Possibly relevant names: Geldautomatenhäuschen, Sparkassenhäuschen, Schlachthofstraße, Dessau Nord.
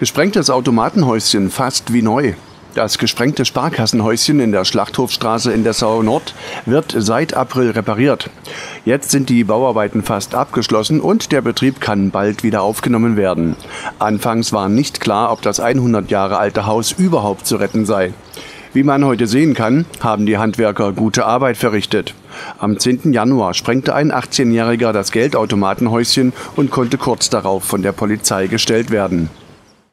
Gesprengtes Automatenhäuschen, fast wie neu. Das gesprengte Sparkassenhäuschen in der Schlachthofstraße in Dessau Nord wird seit April repariert. Jetzt sind die Bauarbeiten fast abgeschlossen und der Betrieb kann bald wieder aufgenommen werden. Anfangs war nicht klar, ob das 100 Jahre alte Haus überhaupt zu retten sei. Wie man heute sehen kann, haben die Handwerker gute Arbeit verrichtet. Am 10. Januar sprengte ein 18-Jähriger das Geldautomatenhäuschen und konnte kurz darauf von der Polizei gestellt werden.